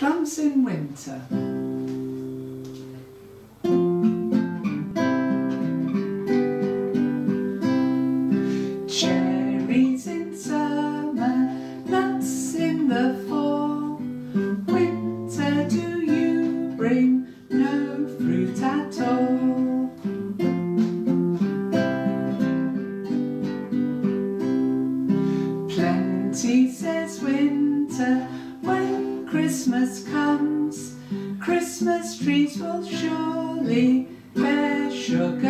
Plants in Winter. Cherries in summer, nuts in the fall. Winter, do you bring no fruit at all? Plenty, says winter, when Christmas comes, Christmas trees will surely bear sugar.